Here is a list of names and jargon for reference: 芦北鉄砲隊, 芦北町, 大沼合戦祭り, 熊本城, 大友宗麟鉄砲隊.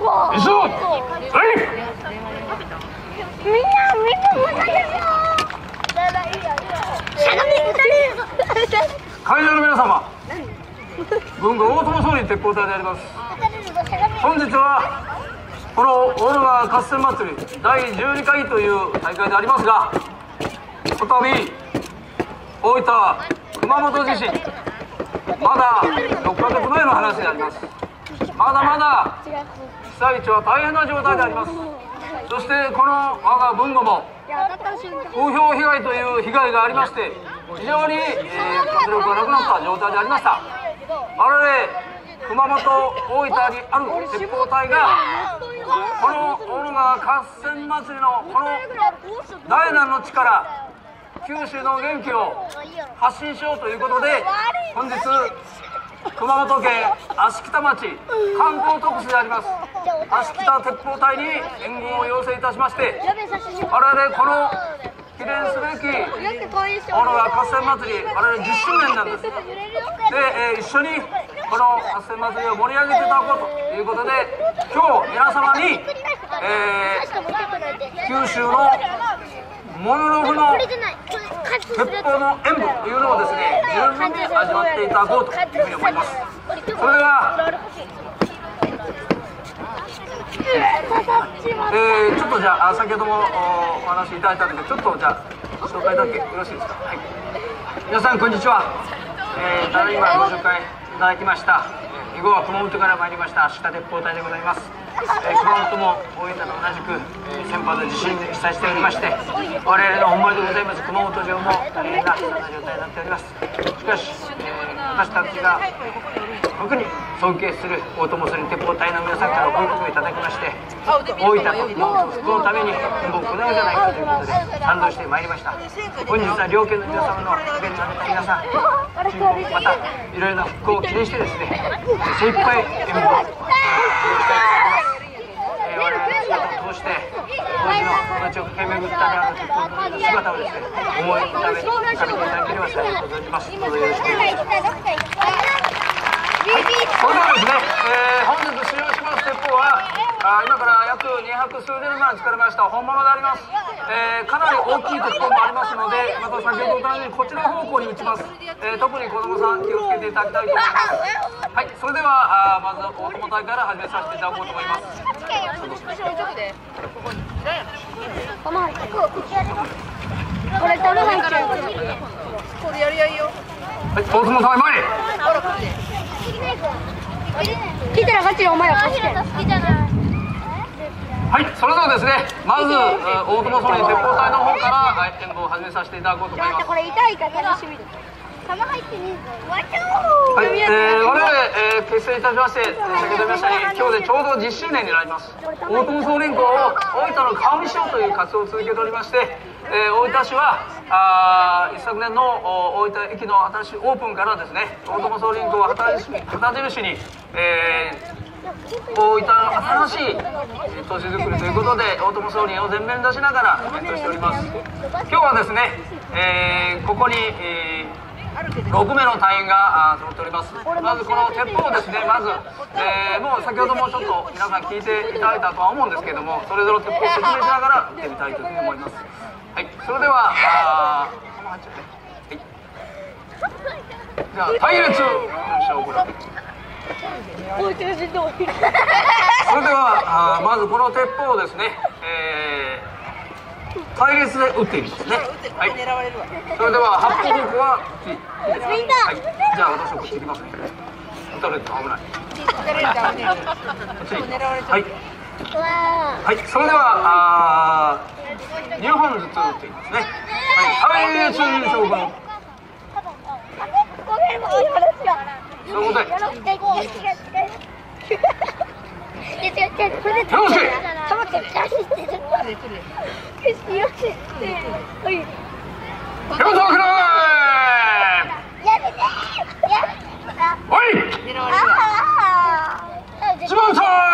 会場の皆様、文豪大友総理鉄砲隊であります。本日はこの大沼合戦祭り第12回という大会でありますが、こたび大分熊本地震、まだ6ヶ月前の話であります。まだまだ被災地は大変な状態であります。そしてこの我が豊後も風評被害という被害がありまして、非常に活力がなくなった状態でありました。我々熊本、大分にある鉄砲隊がこの大沼合戦祭りのこの大難の地から九州の元気を発信しようということで、本日熊本県芦北町観光特使であります芦北鉄砲隊に援軍を要請いたしまして、我々この記念すべき大沼合戦祭り、我々10周年なんです。で、一緒にこの合戦祭りを盛り上げていただこうということで、今日皆様に、九州のモノロフの鉄砲の演舞というのをですね、十分に味わっていただこうというふうに思います。それが、ちょっとじゃあ先ほどもお話しいただいたんですけど、ちょっとじゃあ紹介だけよろしいですか。はい、皆さんこんにちは。ただいまご紹介いただきました以後は熊本から参りました芦北鉄砲隊でございます。熊本も大分と同じく、先般の地震に被災しておりまして、我々の本丸でございます熊本城も大変な悲惨な状態になっております。しかし、私たちが特に尊敬する大友総理鉄砲隊の皆さんからご協力いただきまして、大分と熊本復興のために動くなるじゃないかということで賛同してまいりました。本日は両県の皆様のイベントの皆さん、またいろいろな復興を記念してですね、精一杯演舞をやりたいと思います。我々の姿を通して当時の町を駆け巡るための姿をですね、思い浮かべていただければ幸いでございます。どうぞよろしくお願いします。それではですね、本日使用します鉄砲は今から約200数年前に作られました本物であります。かなり大きい鉄砲もありますので、また先ほどのようにこちら方向に打ちます。特に子供さん気をつけていただきたいと思います。はい、それではまず大友隊から始めさせていただこうと思います。はい、大友さん前へ。聞いたらガチでお前は貸して。はい、それではですね、まず大友総理鉄砲隊の方から演舞を始めさせていただこうと思います。これ痛いから楽しみです。玉入ってねえ。はい、我々、結成いたしまして、先ほど言いましたように今日でちょうど10周年になります。大友総連行を大分の顔見しようという活動を続けておりまして、大分市は一昨年の大分駅の新しいオープンからですね、大友総連行を旗印に、大分の新しい都市づくりということで、大友総理を全面に出しながらイベントしております。今日はですね、ここに、6名の隊員が揃っております。まずこの鉄砲をですね、まず、もう先ほどもちょっと皆さん聞いていただいたとは思うんですけども、それぞれの鉄砲を説明しながら見てみたいと思います。はい、それではじゃあ隊列をご覧ください。それではまずこの鉄砲をですね、隊列で撃っていきますね。はい、それでは発砲方向はこっち。はい、じゃあ私はこっち行きますね。撃たれると危ない。はい、はい、それでは2本ずつ撃っていきますね。はい、隊列に召喚。そういうことで手をつけ、はい、一番さー